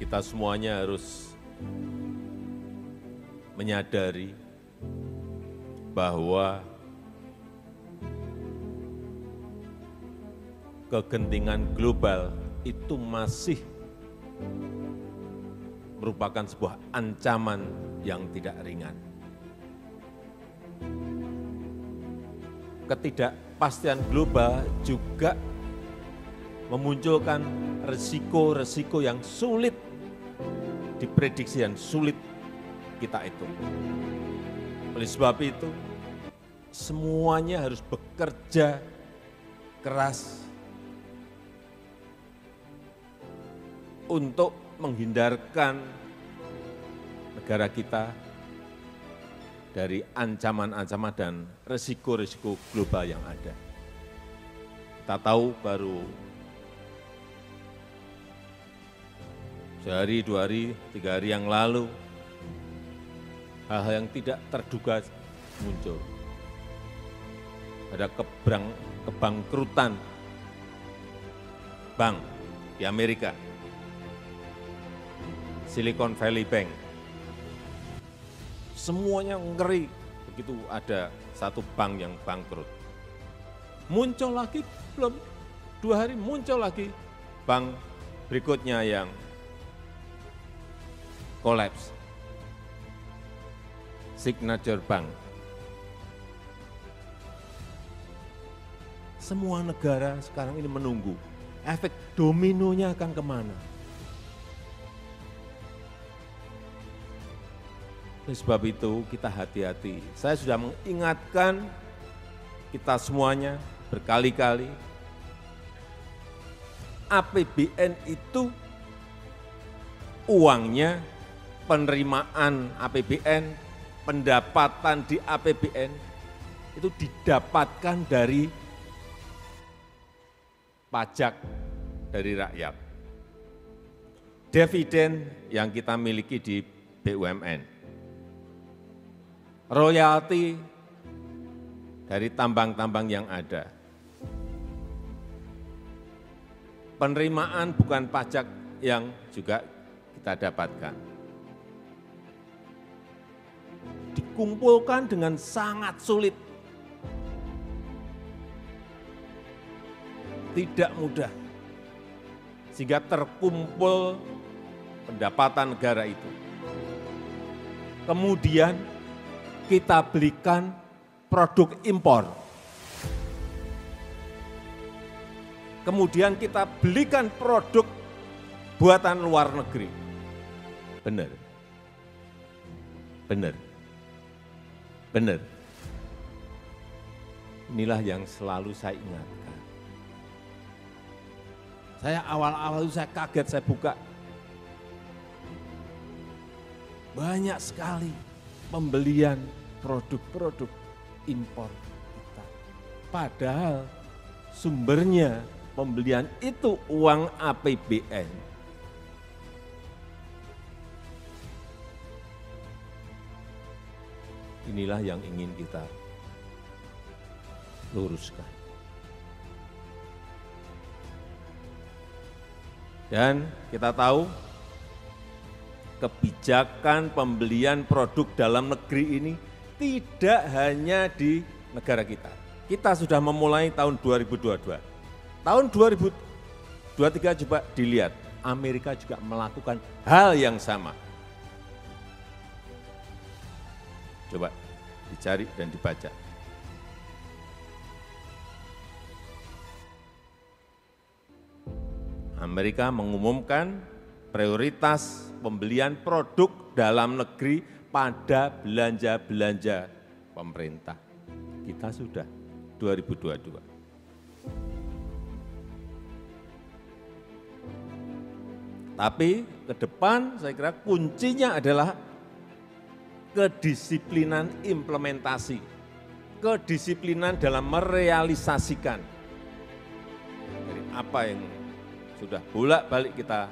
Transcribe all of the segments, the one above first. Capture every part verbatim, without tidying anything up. Kita semuanya harus menyadari bahwa kegentingan global itu masih merupakan sebuah ancaman yang tidak ringan. Ketidakpastian global juga memunculkan risiko-risiko yang sulit diprediksi dan sulit kita hitung. Oleh sebab itu, semuanya harus bekerja keras untuk menghindarkan negara kita dari ancaman-ancaman dan risiko-risiko global yang ada. Kita tahu baru sehari, dua hari, tiga hari yang lalu, hal-hal yang tidak terduga muncul. Ada kebrang, kebangkrutan bank di Amerika, Silicon Valley Bank. Semuanya ngeri begitu ada satu bank yang bangkrut. Muncul lagi, belum dua hari muncul lagi bank berikutnya yang kolaps, Signature Bank. Semua negara sekarang ini menunggu efek dominonya akan kemana. Oleh sebab itu kita hati-hati. Saya sudah mengingatkan kita semuanya berkali-kali, A P B N itu uangnya, penerimaan A P B N, pendapatan di A P B N itu didapatkan dari pajak dari rakyat, dividen yang kita miliki di B U M N, royalti dari tambang-tambang yang ada. Penerimaan bukan pajak yang juga kita dapatkan. Dikumpulkan dengan sangat sulit. Tidak mudah. Sehingga terkumpul pendapatan negara itu. Kemudian kita belikan produk impor. Kemudian kita belikan produk buatan luar negeri. Benar. Benar. Benar. Inilah yang selalu saya ingatkan. Saya awal-awal saya kaget, saya buka. Banyak sekali pembelian produk-produk impor kita. Padahal sumbernya pembelian itu uang A P B N. Inilah yang ingin kita luruskan. Dan kita tahu kebijakan pembelian produk dalam negeri ini tidak hanya di negara kita. Kita sudah memulai tahun dua ribu dua puluh dua. Tahun dua ribu dua puluh tiga coba dilihat, Amerika juga melakukan hal yang sama. Coba dicari dan dibaca. Amerika mengumumkan prioritas pembelian produk dalam negeri pada belanja-belanja pemerintah. Kita sudah dua ribu dua puluh dua. Tapi ke depan saya kira kuncinya adalah kedisiplinan implementasi, kedisiplinan dalam merealisasikan dari apa yang sudah bolak-balik kita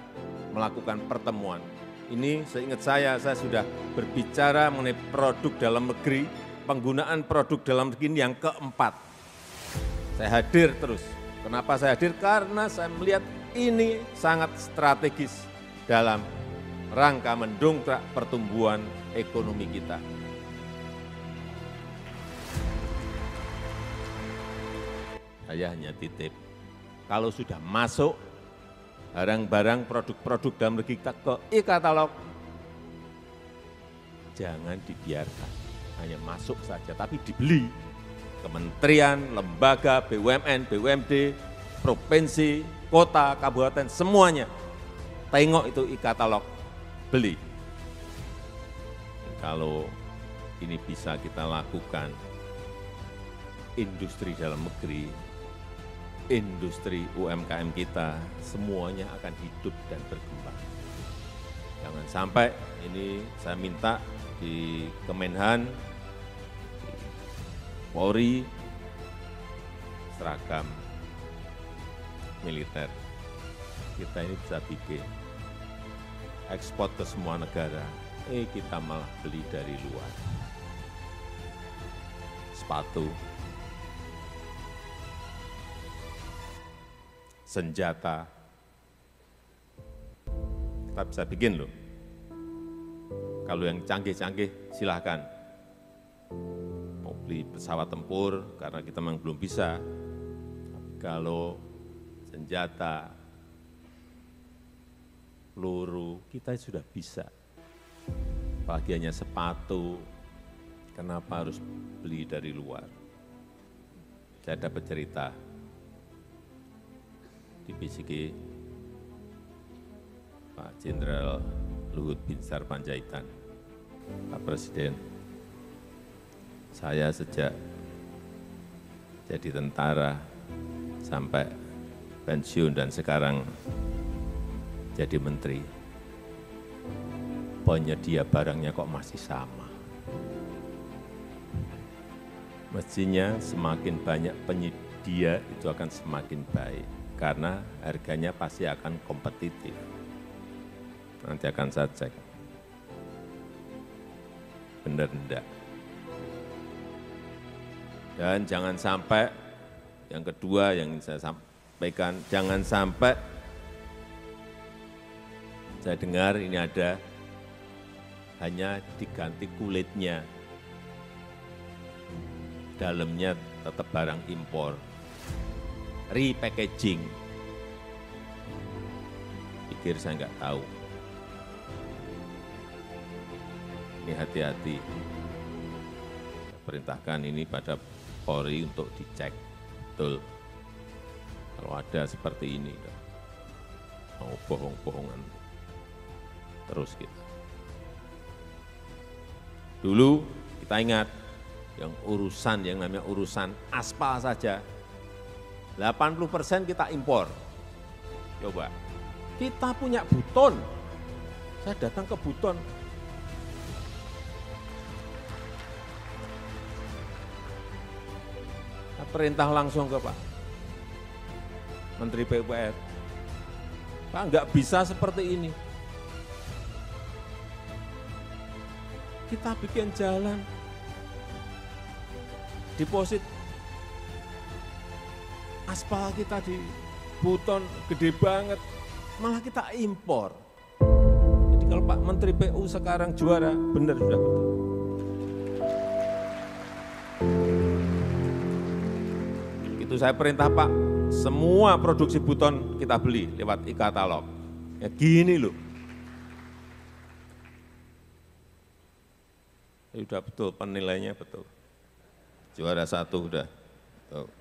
melakukan pertemuan. Ini seingat saya, saya sudah berbicara mengenai produk dalam negeri, penggunaan produk dalam negeri yang keempat. Saya hadir terus. Kenapa saya hadir? Karena saya melihat ini sangat strategis dalam rangka mendongkrak pertumbuhan ekonomi kita. Saya hanya titip, kalau sudah masuk barang-barang, produk-produk dalam negeri kita ke e-katalog, jangan dibiarkan, hanya masuk saja, tapi dibeli. Kementerian, lembaga, B U M N, B U M D, provinsi, kota, kabupaten, semuanya. Tengok itu e-katalog, beli. Dan kalau ini bisa kita lakukan, industri dalam negeri, industri U M K M kita, semuanya akan hidup dan berkembang. Jangan sampai, ini saya minta di Kemenhan, Polri, seragam militer. Kita ini bisa bikin ekspor ke semua negara, eh kita malah beli dari luar. Sepatu, senjata, kita bisa bikin loh. Kalau yang canggih-canggih silahkan, mau beli pesawat tempur karena kita memang belum bisa. Tapi kalau senjata, peluru, kita sudah bisa. Apalagi hanya sepatu, kenapa harus beli dari luar? Saya dapat cerita di B P K, Pak Jenderal Luhut Binsar Panjaitan, Pak Presiden. Saya sejak jadi tentara sampai pensiun dan sekarang jadi menteri, penyedia barangnya kok masih sama. Mestinya semakin banyak penyedia itu akan semakin baik, karena harganya pasti akan kompetitif. Nanti akan saya cek, benar enggak. Dan jangan sampai, yang kedua yang ingin saya sampaikan, jangan sampai, saya dengar ini ada, hanya diganti kulitnya, dalamnya tetap barang impor, repackaging, pikir saya enggak tahu. Hati-hati, perintahkan ini pada Polri untuk dicek betul kalau ada seperti ini, mau bohong-bohongan terus kita. Dulu kita ingat yang urusan yang namanya urusan aspal saja delapan puluh persen kita impor. Coba kita punya Buton, saya datang ke Buton, perintah langsung ke Pak Menteri P U P R, Pak enggak bisa seperti ini. Kita bikin jalan, deposit aspal kita di Buton gede banget, malah kita impor. Jadi kalau Pak Menteri P U sekarang juara, benar sudah betul. Itu saya perintah Pak, semua produksi Buton kita beli lewat e-katalog. Ya gini loh. Sudah betul, penilaiannya betul. Juara satu sudah.